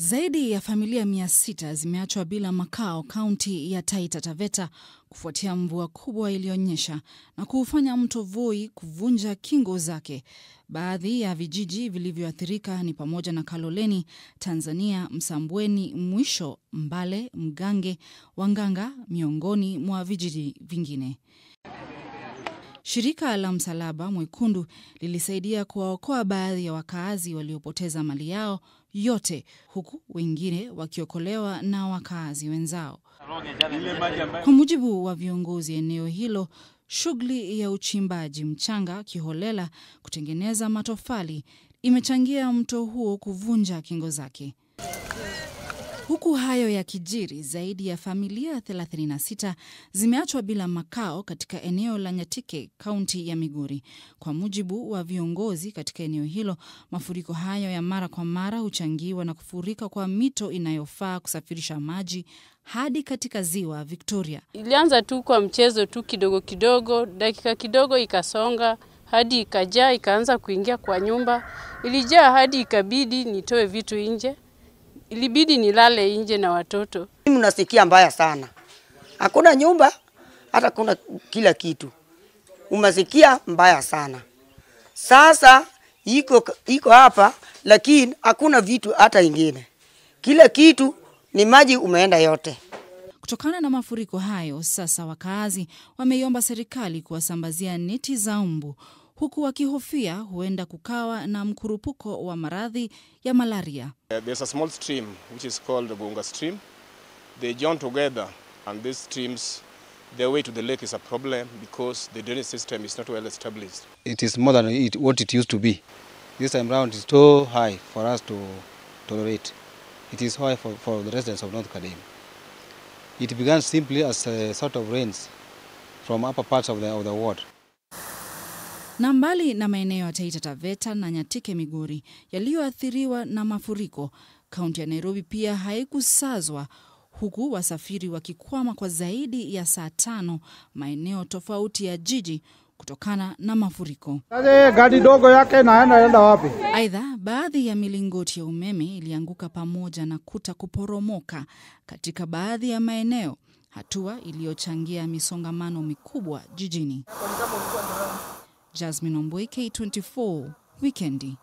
Zaidi ya familia 600 zimeachwa bila makao kaunti ya Taita Taveta kufuatia mvua kubwa iliyonyesha na kuufanya mto Voi kuvunja kingo zake. Baadhi ya vijiji vilivyoathirika ni pamoja na Kaloleni, Tanzania, Msambweni, Mwisho, Mbale, Mgange, Wanganga, miongoni mwa vijiji vingine. Shirika la Msalaba Mwekundu lilisaidia kuwaokoa baadhi ya wakaazi waliopoteza mali yao yote, huku wengine wakiokolewa na wakaazi wenzao. Kwa mujibu wa viongozi eneo hilo, shughuli ya uchimbaji mchanga kiholela kutengeneza matofali imechangia mto huo kuvunja kingo zake. Huku hayo ya kijiri, zaidi ya familia 36 zimeachwa bila makao katika eneo la Nyatike, kaunti ya Migori. Kwa mujibu wa viongozi katika eneo hilo, mafuriko hayo ya mara kwa mara huchangiwa na kufurika kwa mito inayofaa kusafirisha maji hadi katika ziwa Victoria. Ilianza tu kwa mchezo tu kidogo kidogo, dakika kidogo ikasonga, hadi ikajaa, ikaanza kuingia kwa nyumba. Ilijaa hadi ikabidi nitoe vitu nje. Ilibidi nilale nje na watoto. Mimi nasikia mbaya sana. Hakuna nyumba, hata kuna kila kitu. Umesikia mbaya sana. Sasa iko hapa, lakini hakuna vitu hata ingine. Kila kitu ni maji umeenda yote. Kutokana na mafuriko hayo, sasa wakaazi wameiomba serikali kuwasambazia neti za mbu, huku wakihofia huenda kukawa na mkurupuko wa maradhi ya malaria. There's a small stream which is called the Bunga stream. They join together, and these streams, their way to the lake is a problem because the drainage system is not well established. It is more than what it used to be. This time round is too high for us to tolerate. It is high for the residents of North Kalem. It began simply as a sort of rains from upper parts of the ward. Na mbali na maeneo ya Taita Taveta na Nyatike Migori yaliyoathiriwa na mafuriko, kaunti ya Nairobi pia haikusazwa, huku wasafiri wakikwama kwa zaidi ya saa 5 maeneo tofauti ya jiji kutokana na mafuriko. Gari dogo yake naenda wapi? Aidha, baadhi ya milingoti ya umeme ilianguka pamoja na kuta kuporomoka katika baadhi ya maeneo, hatua iliyochangia misongamano mikubwa jijini. Jasmine Wambui, K24, Weekendi.